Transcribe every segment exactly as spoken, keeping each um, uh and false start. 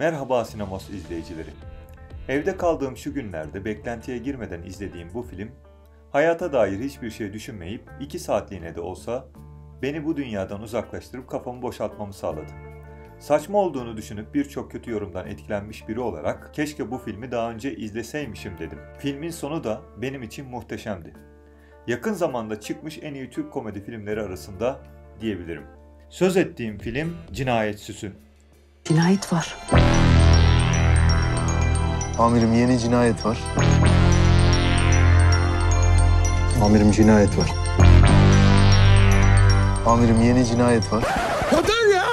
Merhaba Sinemost izleyicileri. Evde kaldığım şu günlerde beklentiye girmeden izlediğim bu film, hayata dair hiçbir şey düşünmeyip iki saatliğine de olsa beni bu dünyadan uzaklaştırıp kafamı boşaltmamı sağladı. Saçma olduğunu düşünüp birçok kötü yorumdan etkilenmiş biri olarak keşke bu filmi daha önce izleseymişim dedim. Filmin sonu da benim için muhteşemdi. Yakın zamanda çıkmış en iyi Türk komedi filmleri arasında diyebilirim. Söz ettiğim film Cinayet Süsü. Cinayet var. Amirim yeni cinayet var. Amirim cinayet var. Amirim yeni cinayet var. Kadın ya!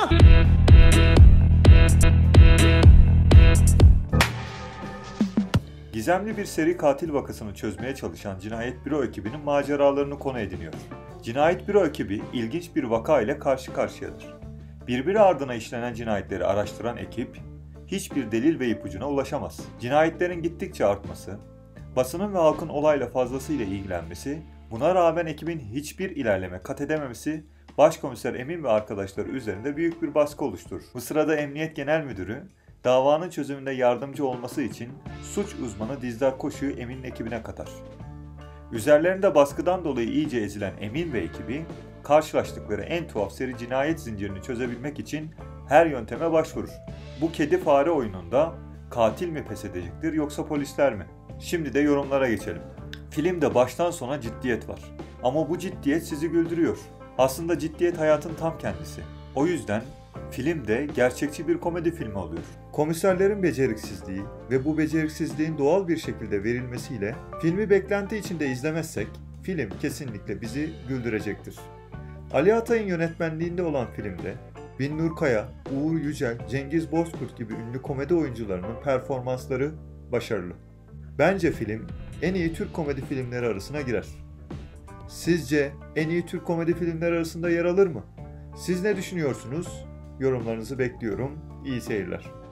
Gizemli bir seri katil vakasını çözmeye çalışan Cinayet Büro ekibinin maceralarını konu ediniyor. Cinayet Büro ekibi ilginç bir vaka ile karşı karşıyadır. Birbiri ardına işlenen cinayetleri araştıran ekip hiçbir delil ve ipucuna ulaşamaz. Cinayetlerin gittikçe artması, basının ve halkın olayla fazlasıyla ilgilenmesi, buna rağmen ekibin hiçbir ilerleme kat edememesi Başkomiser Emin ve arkadaşları üzerinde büyük bir baskı oluşturur. Bu sırada Emniyet Genel Müdürü davanın çözümünde yardımcı olması için suç uzmanı Dizdar Koçu'yu Emin'in ekibine katar. Üzerlerinde baskıdan dolayı iyice ezilen Emin ve ekibi karşılaştıkları en tuhaf seri cinayet zincirini çözebilmek için her yönteme başvurur. Bu kedi fare oyununda katil mi pes edecektir yoksa polisler mi? Şimdi de yorumlara geçelim. Filmde baştan sona ciddiyet var. Ama bu ciddiyet sizi güldürüyor. Aslında ciddiyet hayatın tam kendisi. O yüzden film de gerçekçi bir komedi filmi oluyor. Komiserlerin beceriksizliği ve bu beceriksizliğin doğal bir şekilde verilmesiyle filmi beklenti içinde izlemezsek film kesinlikle bizi güldürecektir. Ali Atay'ın yönetmenliğinde olan filmde Ben Nur Kaya, Uğur Yücel, Cengiz Bozkurt gibi ünlü komedi oyuncularının performansları başarılı. Bence film en iyi Türk komedi filmleri arasına girer. Sizce en iyi Türk komedi filmleri arasında yer alır mı? Siz ne düşünüyorsunuz? Yorumlarınızı bekliyorum. İyi seyirler.